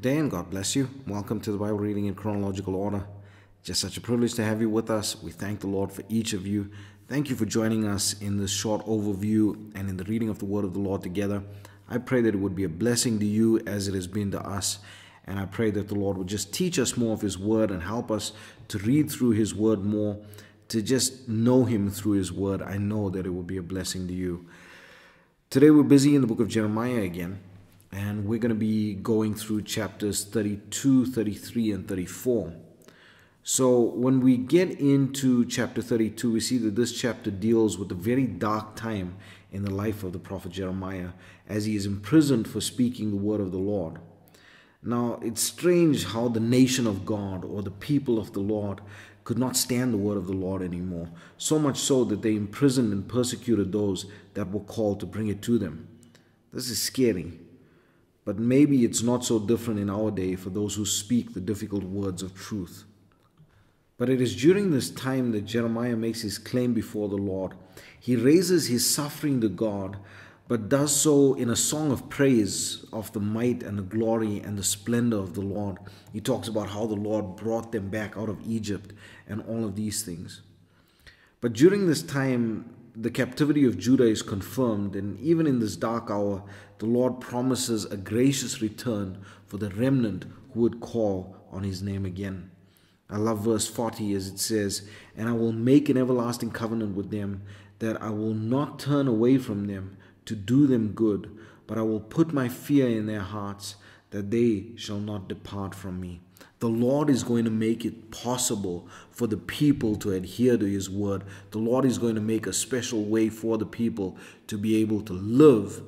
Good day and God bless you. Welcome to the Bible reading in chronological order. Just such a privilege to have you with us. We thank the Lord for each of you. Thank you for joining us in this short overview and in the reading of the Word of the Lord together. I pray that it would be a blessing to you as it has been to us. And I pray that the Lord would just teach us more of His Word and help us to read through His Word more, to just know Him through His Word. I know that it will be a blessing to you. Today we're busy in the book of Jeremiah again. And we're going to be going through chapters 32, 33, and 34. So when we get into chapter 32, we see that this chapter deals with a very dark time in the life of the prophet Jeremiah as he is imprisoned for speaking the word of the Lord. Now, it's strange how the nation of God or the people of the Lord could not stand the word of the Lord anymore, so much so that they imprisoned and persecuted those that were called to bring it to them. This is scary. But maybe it's not so different in our day for those who speak the difficult words of truth. But it is during this time that Jeremiah makes his claim before the Lord. He raises his suffering to God, but does so in a song of praise of the might and the glory and the splendor of the Lord. He talks about how the Lord brought them back out of Egypt and all of these things. But during this time, the captivity of Judah is confirmed, and even in this dark hour, the Lord promises a gracious return for the remnant who would call on His name again. I love verse 40 as it says, "And I will make an everlasting covenant with them, that I will not turn away from them to do them good, but I will put my fear in their hearts, that they shall not depart from me." The Lord is going to make it possible for the people to adhere to His word. The Lord is going to make a special way for the people to be able to live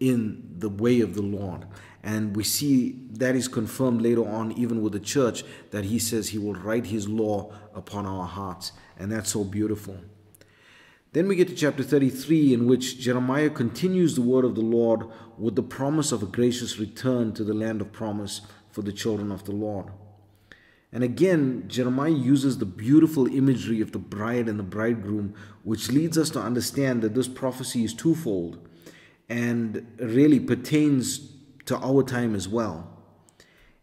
in the way of the Lord. And we see that is confirmed later on, even with the church, that He says He will write His law upon our hearts. And that's so beautiful. Then we get to chapter 33, in which Jeremiah continues the word of the Lord with the promise of a gracious return to the land of promise for the children of the Lord. And again, Jeremiah uses the beautiful imagery of the bride and the bridegroom, which leads us to understand that this prophecy is twofold and really pertains to our time as well.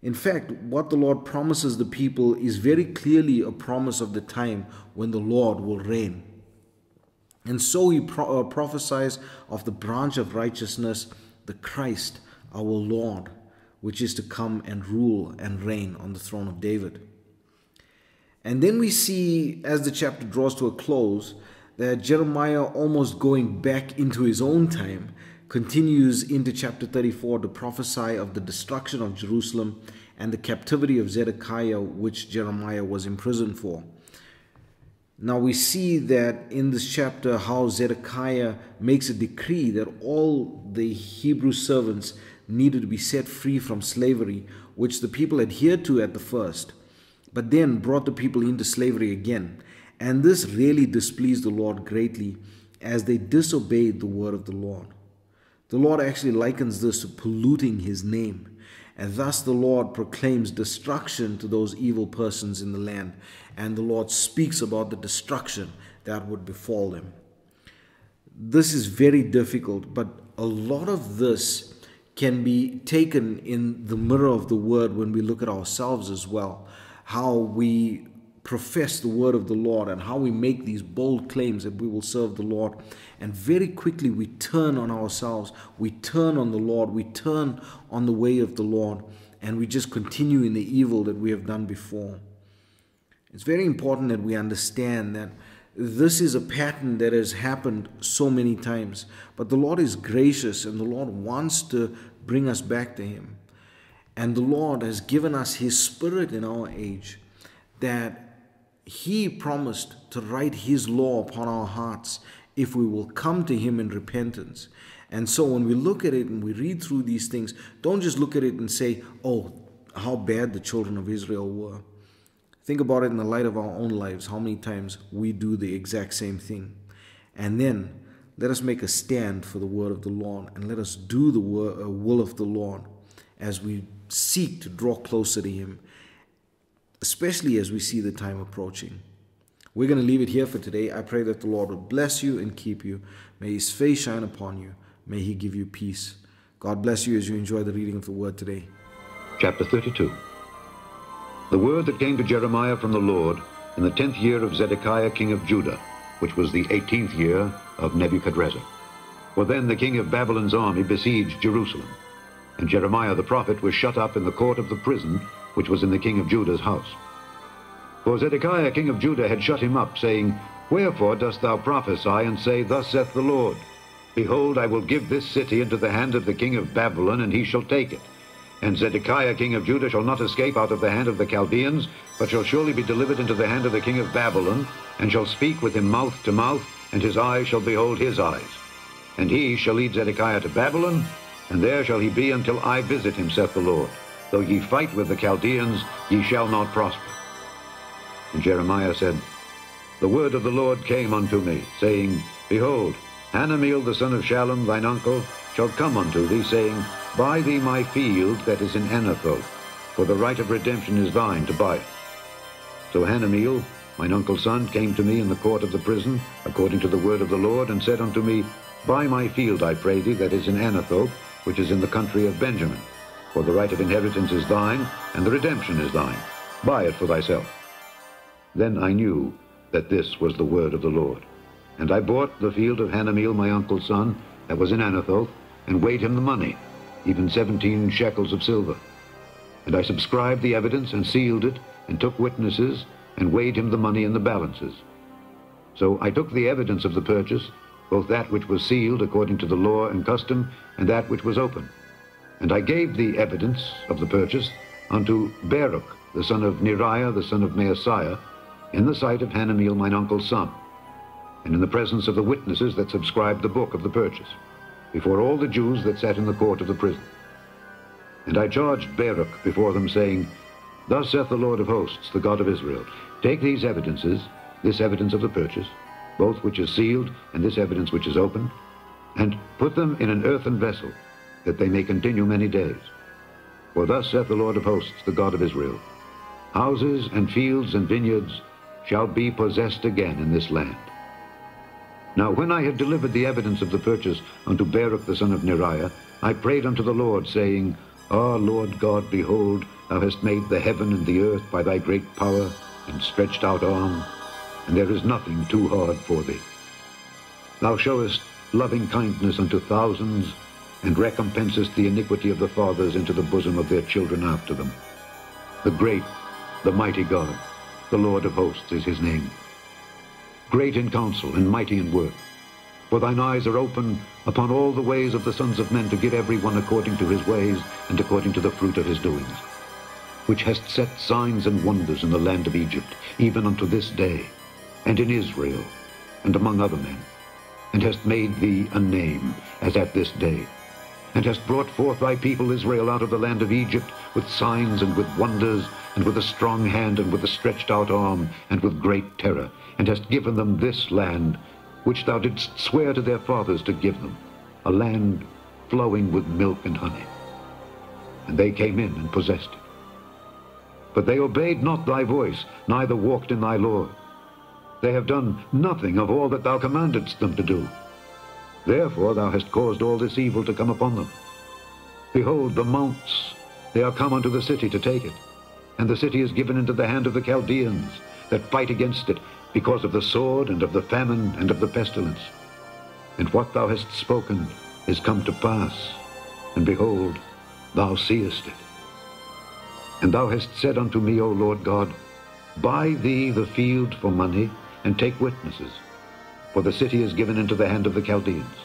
In fact, what the Lord promises the people is very clearly a promise of the time when the Lord will reign. And so He prophesies of the branch of righteousness, the Christ, our Lord, which is to come and rule and reign on the throne of David. And then we see, as the chapter draws to a close, that Jeremiah, almost going back into his own time, continues into chapter 34 to prophesy of the destruction of Jerusalem and the captivity of Zedekiah, which Jeremiah was imprisoned for. Now we see that in this chapter how Zedekiah makes a decree that all the Hebrew servants needed to be set free from slavery, which the people adhered to at the first, but then brought the people into slavery again. And this really displeased the Lord greatly as they disobeyed the word of the Lord. The Lord actually likens this to polluting His name. And thus the Lord proclaims destruction to those evil persons in the land. And the Lord speaks about the destruction that would befall them. This is very difficult, but a lot of this can be taken in the mirror of the word when we look at ourselves as well, how we profess the word of the Lord and how we make these bold claims that we will serve the Lord. And very quickly we turn on ourselves, we turn on the Lord, we turn on the way of the Lord, and we just continue in the evil that we have done before. It's very important that we understand that this is a pattern that has happened so many times. But the Lord is gracious and the Lord wants to bring us back to Him. And the Lord has given us His Spirit in our age, that He promised to write His law upon our hearts if we will come to Him in repentance. And so when we look at it and we read through these things, don't just look at it and say, "Oh, how bad the children of Israel were." Think about it in the light of our own lives, how many times we do the exact same thing. And then let us make a stand for the word of the Lord and let us do the will of the Lord as we seek to draw closer to Him, especially as we see the time approaching. We're going to leave it here for today. I pray that the Lord will bless you and keep you. May His face shine upon you. May He give you peace. God bless you as you enjoy the reading of the word today. chapter 32. The word that came to Jeremiah from the Lord in the 10th year of Zedekiah king of Judah, which was the 18th year of Nebuchadrezzar. For then the king of Babylon's army besieged Jerusalem, and Jeremiah the prophet was shut up in the court of the prison which was in the king of Judah's house. For Zedekiah king of Judah had shut him up, saying, Wherefore dost thou prophesy, and say, Thus saith the Lord, Behold, I will give this city into the hand of the king of Babylon, and he shall take it. And Zedekiah king of Judah shall not escape out of the hand of the Chaldeans, but shall surely be delivered into the hand of the king of Babylon, and shall speak with him mouth to mouth, and his eyes shall behold his eyes. And he shall lead Zedekiah to Babylon, and there shall he be until I visit him, saith the Lord. Though ye fight with the Chaldeans, ye shall not prosper. And Jeremiah said, The word of the Lord came unto me, saying, Behold, Hanameel the son of Shallum, thine uncle, shall come unto thee, saying, Buy thee my field that is in Anathoth, for the right of redemption is thine to buy it. So Hanameel, mine uncle's son, came to me in the court of the prison, according to the word of the Lord, and said unto me, Buy my field, I pray thee, that is in Anathoth, which is in the country of Benjamin, for the right of inheritance is thine, and the redemption is thine. Buy it for thyself. Then I knew that this was the word of the Lord. And I bought the field of Hanameel, my uncle's son, that was in Anathoth, and weighed him the money, even 17 shekels of silver. And I subscribed the evidence, and sealed it, and took witnesses, and weighed him the money in the balances. So I took the evidence of the purchase, both that which was sealed according to the law and custom, and that which was open. And I gave the evidence of the purchase unto Baruch, the son of Neriah, the son of Maaseiah, in the sight of Hanameel, mine uncle's son, and in the presence of the witnesses that subscribed the book of the purchase, before all the Jews that sat in the court of the prison. And I charged Baruch before them, saying, Thus saith the Lord of hosts, the God of Israel, Take these evidences, this evidence of the purchase, both which is sealed, and this evidence which is open, and put them in an earthen vessel, that they may continue many days. For thus saith the Lord of hosts, the God of Israel, Houses and fields and vineyards shall be possessed again in this land. Now when I had delivered the evidence of the purchase unto Baruch the son of Neriah, I prayed unto the Lord, saying, Ah, Lord God, behold, thou hast made the heaven and the earth by thy great power and stretched out arm, and there is nothing too hard for thee. Thou showest loving kindness unto thousands, and recompensest the iniquity of the fathers into the bosom of their children after them. The great, the mighty God, the Lord of hosts is his name. Great in counsel and mighty in work. For thine eyes are open upon all the ways of the sons of men, to give every one according to his ways, and according to the fruit of his doings. Which hast set signs and wonders in the land of Egypt, even unto this day, and in Israel, and among other men, and hast made thee a name, as at this day, and hast brought forth thy people Israel out of the land of Egypt, with signs and with wonders, and with a strong hand, and with a stretched out arm, and with great terror, and hast given them this land, which thou didst swear to their fathers to give them, a land flowing with milk and honey. And they came in and possessed it. But they obeyed not thy voice, neither walked in thy law. They have done nothing of all that thou commandedst them to do. Therefore thou hast caused all this evil to come upon them. Behold, the mounts, they are come unto the city to take it, and the city is given into the hand of the Chaldeans, that fight against it, because of the sword, and of the famine, and of the pestilence. And what thou hast spoken is come to pass, and behold, thou seest it. And thou hast said unto me, O Lord God, Buy thee the field for money, and take witnesses, for the city is given into the hand of the Chaldeans.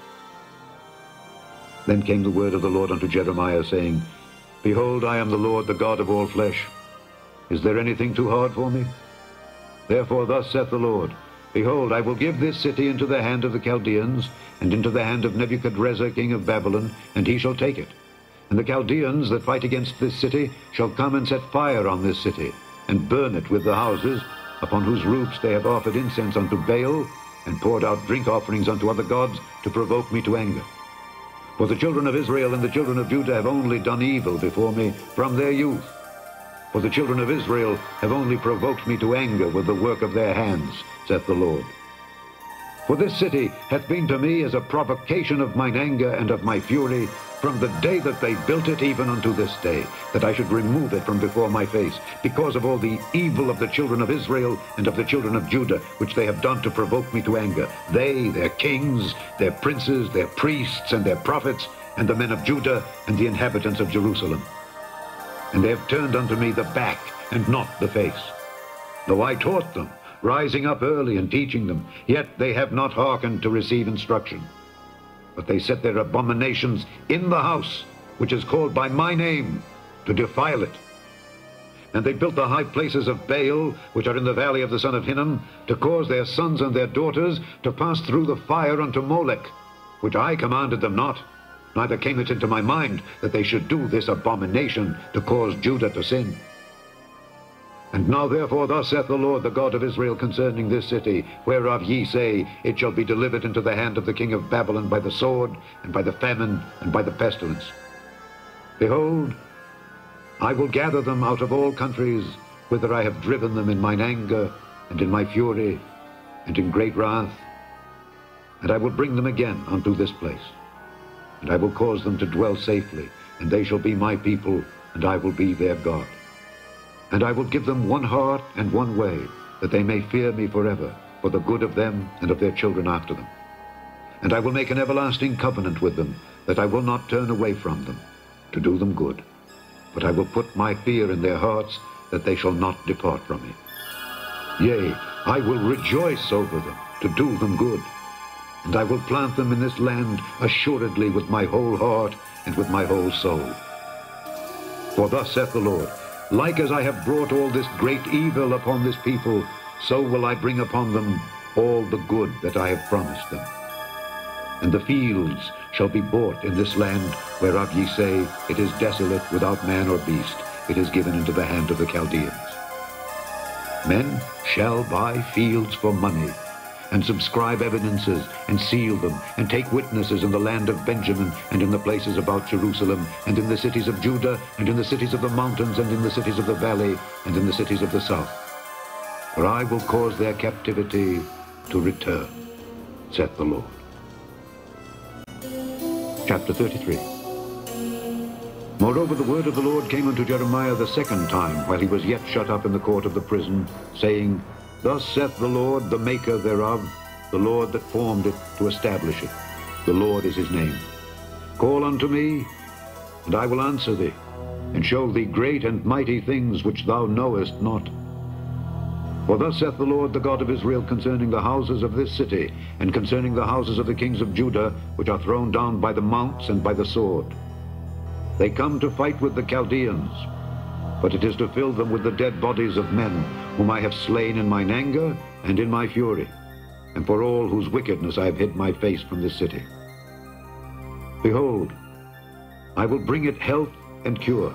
Then came the word of the Lord unto Jeremiah, saying, Behold, I am the Lord, the God of all flesh. Is there anything too hard for me? Therefore thus saith the Lord, Behold, I will give this city into the hand of the Chaldeans, and into the hand of Nebuchadrezzar king of Babylon, and he shall take it. And the Chaldeans that fight against this city shall come and set fire on this city, and burn it with the houses, upon whose roofs they have offered incense unto Baal, and poured out drink offerings unto other gods, to provoke me to anger. For the children of Israel and the children of Judah have only done evil before me from their youth. For the children of Israel have only provoked me to anger with the work of their hands, saith the Lord. For this city hath been to me as a provocation of mine anger and of my fury, from the day that they built it even unto this day, that I should remove it from before my face, because of all the evil of the children of Israel and of the children of Judah, which they have done to provoke me to anger, they, their kings, their princes, their priests, and their prophets, and the men of Judah, and the inhabitants of Jerusalem. And they have turned unto me the back, and not the face. Though I taught them, rising up early and teaching them, yet they have not hearkened to receive instruction. But they set their abominations in the house, which is called by my name, to defile it. And they built the high places of Baal, which are in the valley of the son of Hinnom, to cause their sons and their daughters to pass through the fire unto Molech, which I commanded them not, neither came it into my mind that they should do this abomination to cause Judah to sin. And now therefore thus saith the Lord, the God of Israel, concerning this city, whereof ye say, It shall be delivered into the hand of the king of Babylon by the sword, and by the famine, and by the pestilence. Behold, I will gather them out of all countries, whither I have driven them in mine anger, and in my fury, and in great wrath. And I will bring them again unto this place. And I will cause them to dwell safely, and they shall be my people, and I will be their God. And I will give them one heart and one way, that they may fear me forever, for the good of them and of their children after them. And I will make an everlasting covenant with them, that I will not turn away from them, to do them good. But I will put my fear in their hearts, that they shall not depart from me. Yea, I will rejoice over them, to do them good. And I will plant them in this land assuredly with my whole heart and with my whole soul. For thus saith the Lord, Like as I have brought all this great evil upon this people, so will I bring upon them all the good that I have promised them. And the fields shall be bought in this land, whereof ye say, It is desolate without man or beast, it is given into the hand of the Chaldeans. Men shall buy fields for money, and subscribe evidences, and seal them, and take witnesses in the land of Benjamin, and in the places about Jerusalem, and in the cities of Judah, and in the cities of the mountains, and in the cities of the valley, and in the cities of the south. For I will cause their captivity to return, saith the Lord. Chapter 33. Moreover, the word of the Lord came unto Jeremiah the second time, while he was yet shut up in the court of the prison, saying, Thus saith the Lord, the maker thereof, the Lord that formed it to establish it. The Lord is his name. Call unto me, and I will answer thee, and show thee great and mighty things which thou knowest not. For thus saith the Lord, the God of Israel, concerning the houses of this city, and concerning the houses of the kings of Judah, which are thrown down by the mounts and by the sword. They come to fight with the Chaldeans, but it is to fill them with the dead bodies of men, whom I have slain in mine anger and in my fury, and for all whose wickedness I have hid my face from this city. Behold, I will bring it health and cure,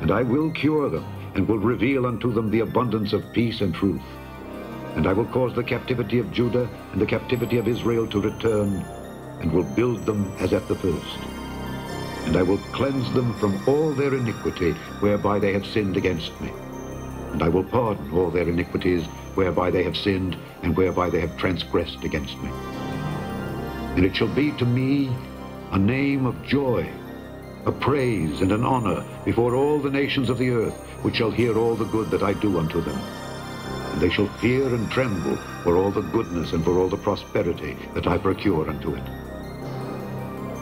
and I will cure them, and will reveal unto them the abundance of peace and truth. And I will cause the captivity of Judah and the captivity of Israel to return, and will build them as at the first. And I will cleanse them from all their iniquity, whereby they have sinned against me. And I will pardon all their iniquities, whereby they have sinned, and whereby they have transgressed against me. And it shall be to me a name of joy, a praise and an honor before all the nations of the earth, which shall hear all the good that I do unto them. And they shall fear and tremble for all the goodness and for all the prosperity that I procure unto it.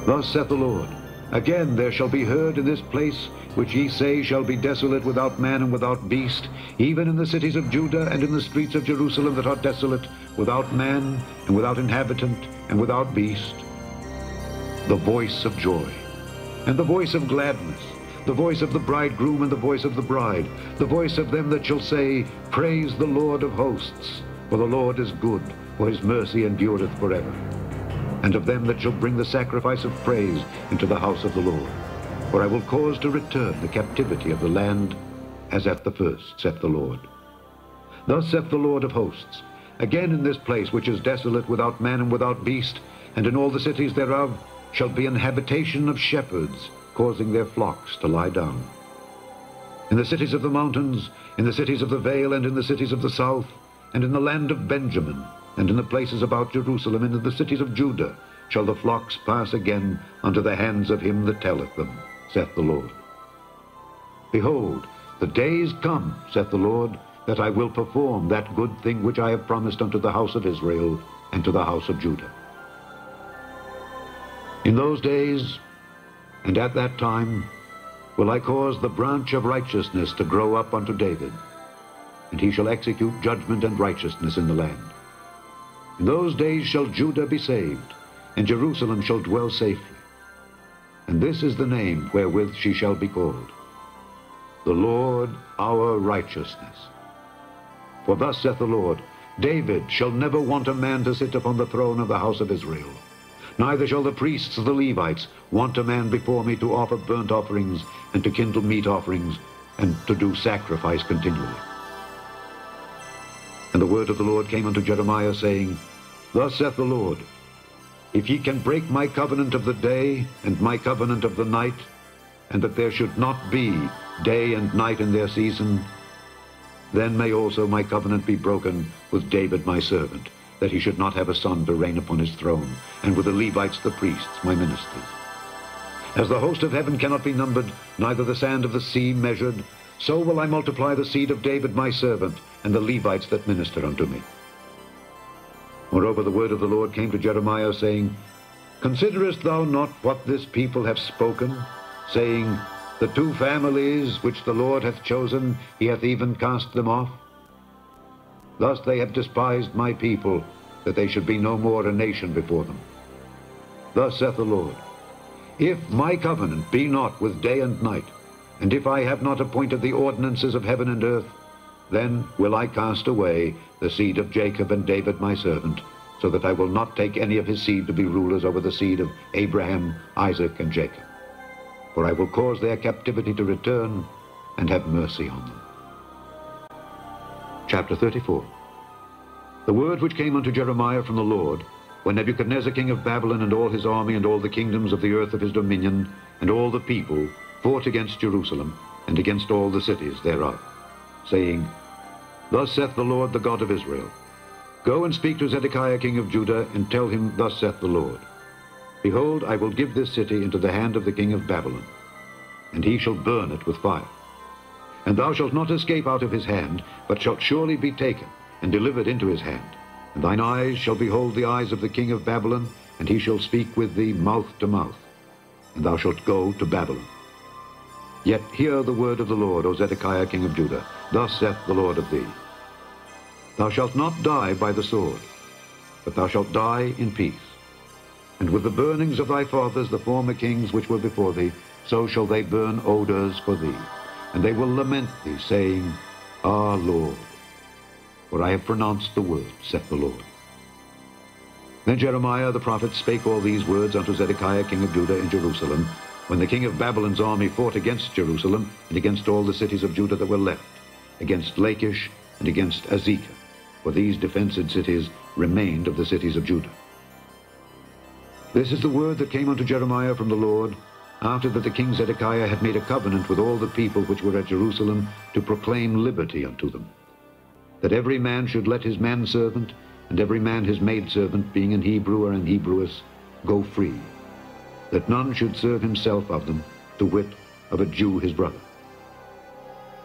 Thus saith the Lord, Again there shall be heard in this place, which ye say shall be desolate without man and without beast, even in the cities of Judah and in the streets of Jerusalem that are desolate, without man and without inhabitant and without beast, the voice of joy, and the voice of gladness, the voice of the bridegroom and the voice of the bride, the voice of them that shall say, Praise the Lord of hosts, for the Lord is good, for his mercy endureth forever. And of them that shall bring the sacrifice of praise into the house of the Lord. For I will cause to return the captivity of the land as at the first, saith the Lord. Thus saith the Lord of hosts, Again in this place which is desolate without man and without beast, and in all the cities thereof, shall be an habitation of shepherds, causing their flocks to lie down. In the cities of the mountains, in the cities of the vale, and in the cities of the south, and in the land of Benjamin, and in the places about Jerusalem, and in the cities of Judah, shall the flocks pass again unto the hands of him that telleth them, saith the Lord. Behold, the days come, saith the Lord, that I will perform that good thing which I have promised unto the house of Israel and to the house of Judah. In those days, and at that time, will I cause the branch of righteousness to grow up unto David, and he shall execute judgment and righteousness in the land. In those days shall Judah be saved, and Jerusalem shall dwell safely. And this is the name wherewith she shall be called, the Lord our righteousness. For thus saith the Lord, David shall never want a man to sit upon the throne of the house of Israel. Neither shall the priests, the Levites, want a man before me to offer burnt offerings, and to kindle meat offerings, and to do sacrifice continually. And the word of the Lord came unto Jeremiah, saying, Thus saith the Lord, If ye can break my covenant of the day, and my covenant of the night, and that there should not be day and night in their season, then may also my covenant be broken with David my servant, that he should not have a son to reign upon his throne, and with the Levites the priests, my ministers. As the host of heaven cannot be numbered, neither the sand of the sea measured, so will I multiply the seed of David my servant, and the Levites that minister unto me. Moreover, the word of the Lord came to Jeremiah, saying, Considerest thou not what this people have spoken, saying, The two families which the Lord hath chosen, he hath even cast them off? Thus they have despised my people, that they should be no more a nation before them. Thus saith the Lord, If my covenant be not with day and night, and if I have not appointed the ordinances of heaven and earth, then will I cast away the seed of Jacob and David my servant, so that I will not take any of his seed to be rulers over the seed of Abraham, Isaac, and Jacob. For I will cause their captivity to return, and have mercy on them. Chapter 34. The word which came unto Jeremiah from the Lord, when Nebuchadnezzar king of Babylon and all his army and all the kingdoms of the earth of his dominion and all the people fought against Jerusalem and against all the cities thereof, saying, Thus saith the Lord the God of Israel, Go and speak to Zedekiah king of Judah, and tell him, Thus saith the Lord, Behold, I will give this city into the hand of the king of Babylon, and he shall burn it with fire. And thou shalt not escape out of his hand, but shalt surely be taken, and delivered into his hand. And thine eyes shall behold the eyes of the king of Babylon, and he shall speak with thee mouth to mouth. And thou shalt go to Babylon. Yet hear the word of the Lord, O Zedekiah king of Judah. Thus saith the Lord of thee, Thou shalt not die by the sword, but thou shalt die in peace. And with the burnings of thy fathers, the former kings which were before thee, so shall they burn odors for thee. And they will lament thee, saying, Ah, Lord, for I have pronounced the word, saith the Lord. Then Jeremiah the prophet spake all these words unto Zedekiah king of Judah in Jerusalem, when the king of Babylon's army fought against Jerusalem, and against all the cities of Judah that were left, against Lachish, and against Azekah, for these defenced cities remained of the cities of Judah. This is the word that came unto Jeremiah from the Lord, after that the king Zedekiah had made a covenant with all the people which were at Jerusalem to proclaim liberty unto them, that every man should let his manservant, and every man his maidservant, being an Hebrew or an Hebrewess, go free, that none should serve himself of them, to wit, of a Jew his brother.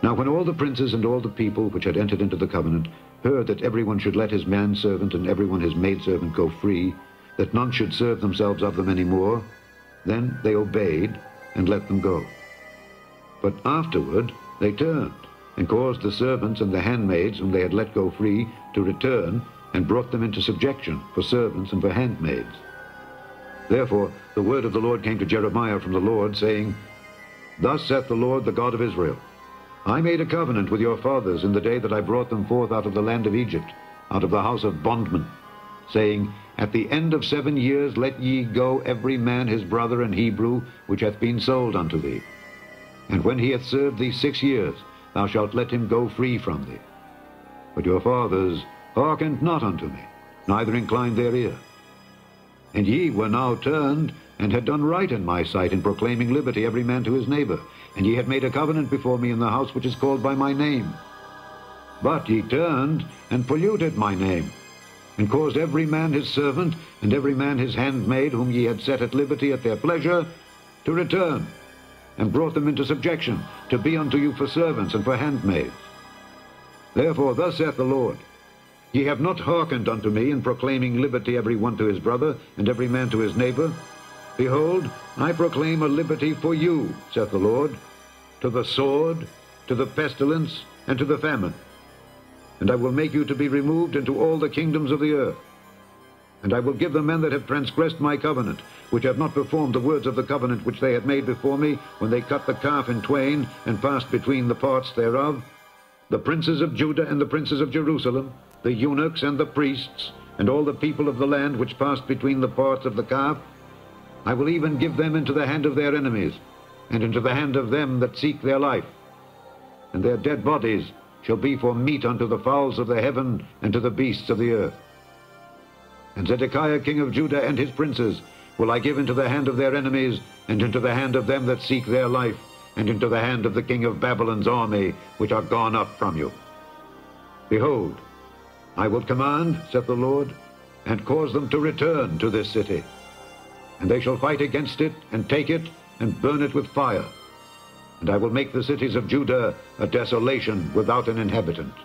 Now when all the princes and all the people which had entered into the covenant heard that everyone should let his manservant and everyone his maidservant go free, that none should serve themselves of them any more, then they obeyed, and let them go. But afterward they turned, and caused the servants and the handmaids whom they had let go free to return, and brought them into subjection for servants and for handmaids. Therefore the word of the Lord came to Jeremiah from the Lord, saying, Thus saith the Lord, the God of Israel, I made a covenant with your fathers in the day that I brought them forth out of the land of Egypt, out of the house of bondmen, saying, At the end of 7 years let ye go every man his brother an Hebrew, which hath been sold unto thee. And when he hath served thee 6 years, thou shalt let him go free from thee. But your fathers hearkened not unto me, neither inclined their ear. And ye were now turned, and had done right in my sight in proclaiming liberty every man to his neighbor, and ye had made a covenant before me in the house which is called by my name. But ye turned, and polluted my name, and caused every man his servant, and every man his handmaid, whom ye had set at liberty at their pleasure, to return, and brought them into subjection, to be unto you for servants and for handmaids. Therefore thus saith the Lord, Ye have not hearkened unto me in proclaiming liberty every one to his brother, and every man to his neighbor. Behold, I proclaim a liberty for you, saith the Lord, to the sword, to the pestilence, and to the famine. And I will make you to be removed into all the kingdoms of the earth. And I will give the men that have transgressed my covenant, which have not performed the words of the covenant which they had made before me, when they cut the calf in twain, and passed between the parts thereof, the princes of Judah and the princes of Jerusalem, the eunuchs and the priests, and all the people of the land which passed between the parts of the calf. I will even give them into the hand of their enemies, and into the hand of them that seek their life. And their dead bodies shall be for meat unto the fowls of the heaven, and to the beasts of the earth. And Zedekiah king of Judah and his princes will I give into the hand of their enemies, and into the hand of them that seek their life, and into the hand of the king of Babylon's army, which are gone up from you. Behold, I will command, saith the Lord, and cause them to return to this city. And they shall fight against it, and take it, and burn it with fire. And I will make the cities of Judah a desolation without an inhabitant.